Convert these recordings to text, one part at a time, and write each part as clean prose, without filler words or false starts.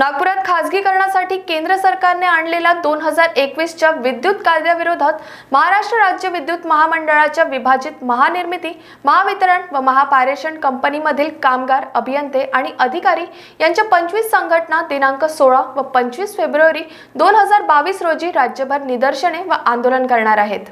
नागपुरात खासगीकरणासाठी केंद्र सरकारने आणलेला 2021 च्या विद्युत कायद्याविरोधात महाराष्ट्र राज्य विद्युत महामंडळाच्या विभाजित महानिर्मिती महावितरण व महापारेषण कंपनीमधील कामगार अभियंते आणि अधिकारी यांच्या 25 संघटना दिनांक 16 व 25 फेब्रुवारी 2022 रोजी राज्यभर निदर्शने व आंदोलन करणार आहेत।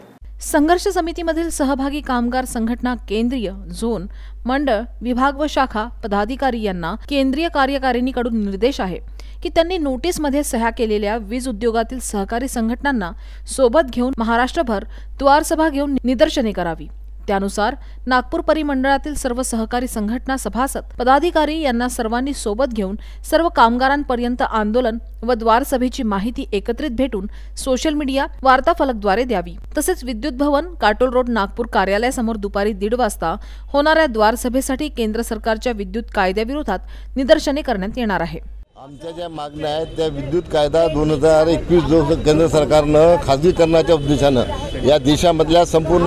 संघर्ष समितीमधील सहभागी कामगार संघटना केंद्रीय, झोन, मंडळ, विभाग व शाखा पदाधिकारी यांना केंद्रीय कार्यकारिणीकडून निर्देश आहे की त्यांनी नोटीसमध्ये सह्या केलेल्या वीज उद्योगातील सहकारी संघटनांना सोबत घेऊन महाराष्ट्रभर द्वारसभा घेऊन निदर्शने करावी। त्यानुसार नागपूर परिमंडळातील सर्व सहकारी संघटना सभासद पदाधिकारी यांना सर्वांनी सोबत घेऊन सर्व कामगारांपर्यंत आंदोलन व द्वारसभेची माहिती एकत्रित भेटून सोशल मीडिया वार्ताफलकद्वारे द्यावी। तसेच विद्युत भवन काटोल रोड नागपूर कार्यालयासमोर दुपारी 1:30 वाजता होणाऱ्या द्वारसभेसाठी केंद्र सरकारच्या विद्युत कायद्याविरोधात निदर्शने करण्यात येणार आहे। आमच्या ज्या मागण्या आहेत त्या विद्युत कायदा 2021 जो केंद्र सरकारनं खाजगीकरणाच्या उद्देशानं या देशामधल्या संपूर्ण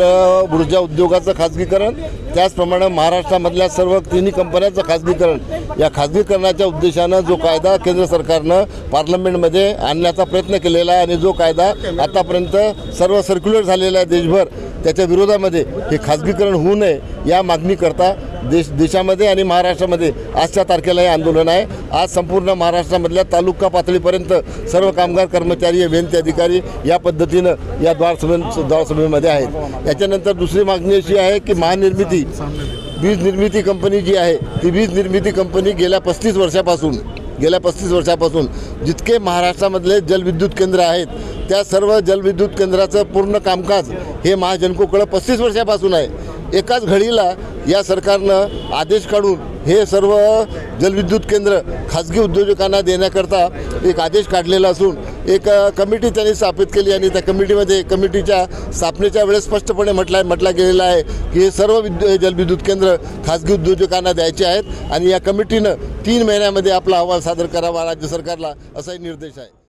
ऊर्जा उद्योगाचं खाजगीकरण, त्याचप्रमाणे महाराष्ट्रामधल्या सर्व तिन्ही कंपन्यांचं खाजगीकरण, या खाजगीकरणाच्या उद्देशानं जो कायदा केंद्र सरकारनं पार्लमेंटमध्ये आणण्याचा प्रयत्न केलेला आहे आणि जो कायदा आतापर्यंत सर्व सर्क्युलर झालेला आहे देशभर, त्याच्या विरोधामध्ये हे खाजगीकरण होऊ नये या मागणीकरता देशामध्ये आणि महाराष्ट्रामध्ये आजच्या तारखेला हे आंदोलन आहे। आज संपूर्ण महाराष्ट्रामधल्या तालुका पातळीपर्यंत सर्व कामगार कर्मचारी विनंती अधिकारी या पद्धतीनं या द्वारसभेमध्ये आहेत। याच्यानंतर दुसरी मागणी अशी आहे की महानिर्मिती वीज निर्मिती कंपनी जी आहे ती वीज निर्मिती कंपनी गेल्या 35 वर्षापासून जितके महाराष्ट्रामधले जलविद्युत केंद्र आहेत त्या सर्व जलविद्युत केंद्राचं पूर्ण कामकाज हे महाजनकोकडे 35 वर्षापासून आहे। एकाच घडीला या सरकारनं आदेश काढून हे सर्व जलविद्युत केंद्र खाजगी उद्योजकांना देण्याकरता एक आदेश काढलेला असून एक कमिटी त्यांनी स्थापित केली आणि त्या कमिटीच्या स्थापनेच्या वेळेस स्पष्टपणे म्हटला गेलेला आहे की हे सर्व जलविद्युत केंद्र खाजगी उद्योजकांना द्यायचे आहेत आणि या कमिटीनं 3 महिन्यामध्ये आपला अहवाल सादर करावा राज्य सरकारला, असाही निर्देश आहे।